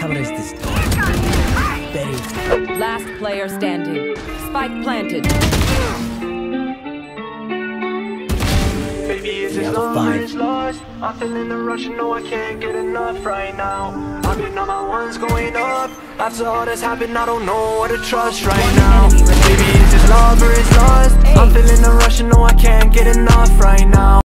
camera is this buried. Last player standing. Spike planted. Baby, is this love is lost? I'm feeling the rush, no, I can't get enough right now. I've been on my ones going up. After all that's happened, I don't know what to trust right now. Baby, is this love or is lost? I'm feeling the rush, no, I can't get enough right now.